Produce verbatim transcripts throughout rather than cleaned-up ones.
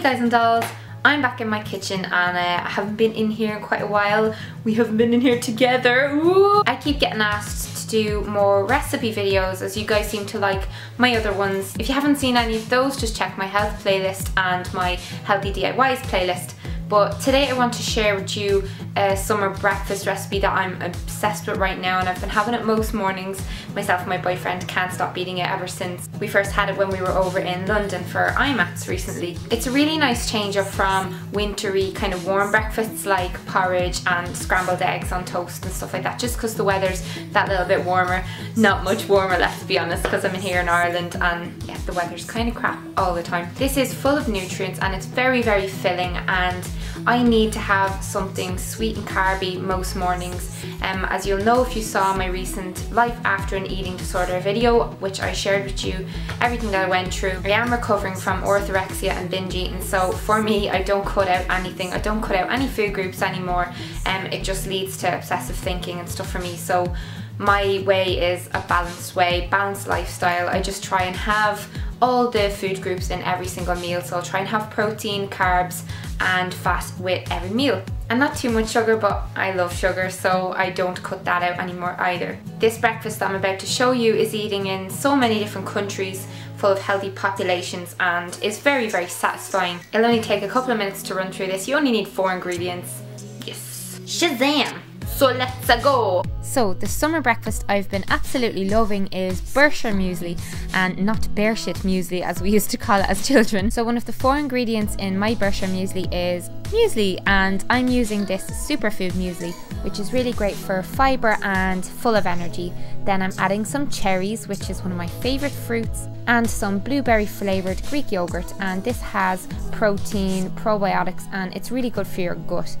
Hey guys and dolls, I'm back in my kitchen and uh, I haven't been in here in quite a while. We haven't been in here together. Ooh. I keep getting asked to do more recipe videos as you guys seem to like my other ones. If you haven't seen any of those, just check my health playlist and my healthy D I Ys playlist. But today I want to share with you a summer breakfast recipe that I'm obsessed with right now, and I've been having it most mornings. Myself and my boyfriend can't stop eating it ever since. We first had it when we were over in London for I mats recently. It's a really nice change up from wintry kind of warm breakfasts like porridge and scrambled eggs on toast and stuff like that, just because the weather's that little bit warmer. Not much warmer, let's be honest, because I'm in here in Ireland and yeah, the weather's kind of crap all the time. This is full of nutrients and it's very, very filling, and I need to have something sweet and carby most mornings. Um, as you'll know if you saw my recent life after an eating disorder video, which I shared with you everything that I went through. I am recovering from orthorexia and binge eating, so for me I don't cut out anything. I don't cut out any food groups anymore, and um, it just leads to obsessive thinking and stuff for me. So my way is a balanced way, balanced lifestyle. I just try and have all the food groups in every single meal, so I'll try and have protein, carbs and fat with every meal. And not too much sugar, but I love sugar, so I don't cut that out anymore either. This breakfast that I'm about to show you is eating in so many different countries full of healthy populations and is very, very satisfying. It'll only take a couple of minutes to run through this. You only need four ingredients. Yes. Shazam! So let's -a go! So the summer breakfast I've been absolutely loving is Bircher Muesli, and not Bircher Muesli as we used to call it as children. So one of the four ingredients in my Bircher Muesli is muesli, and I'm using this superfood muesli, which is really great for fibre and full of energy. Then I'm adding some cherries, which is one of my favourite fruits, and some blueberry flavoured Greek yoghurt, and this has protein, probiotics, and it's really good for your gut.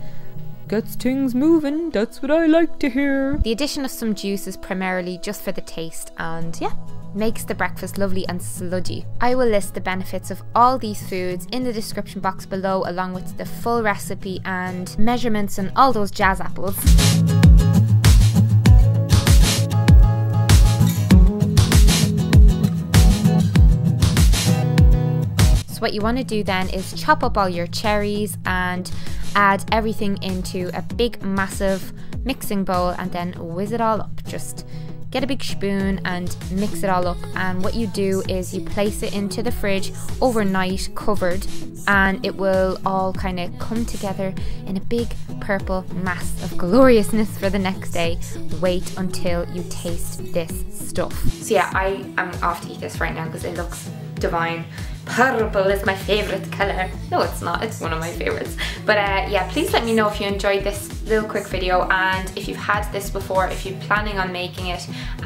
Gets things moving, that's what I like to hear. The addition of some juice is primarily just for the taste and yeah, makes the breakfast lovely and sludgy. I will list the benefits of all these foods in the description box below, along with the full recipe and measurements and all those jazz apples. So what you want to do then is chop up all your cherries and add everything into a big massive mixing bowl and then whiz it all up. Just get a big spoon and mix it all up, and what you do is you place it into the fridge overnight covered, and it will all kind of come together in a big purple mass of gloriousness for the next day. Wait until you taste this stuff. So yeah, I am off to eat this right now because it looks divine. Purple is my favourite colour. No it's not, it's one of my favourites. But uh, yeah, please let me know if you enjoyed this little quick video, and if you've had this before, if you're planning on making it,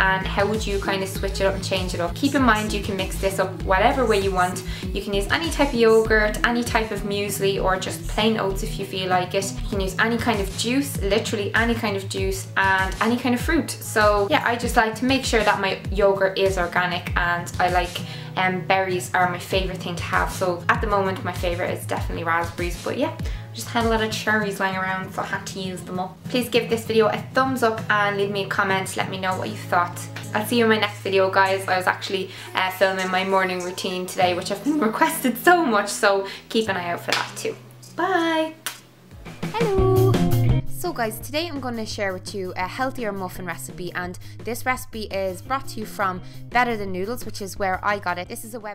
and how would you kind of switch it up and change it up. Keep in mind you can mix this up whatever way you want. You can use any type of yoghurt, any type of muesli, or just plain oats if you feel like it. You can use any kind of juice, literally any kind of juice, and any kind of fruit. So yeah, I just like to make sure that my yoghurt is organic, and I like Um, berries are my favourite thing to have, so at the moment my favourite is definitely raspberries, but yeah, I just had a lot of cherries lying around so I had to use them up. Please give this video a thumbs up and leave me a comment, let me know what you thought. I'll see you in my next video guys. I was actually uh, filming my morning routine today, which I've been requested so much, so keep an eye out for that too. Bye! Hello! So guys, today I'm going to share with you a healthier muffin recipe, and this recipe is brought to you from Better Than Noodles, which is where I got it. This is a web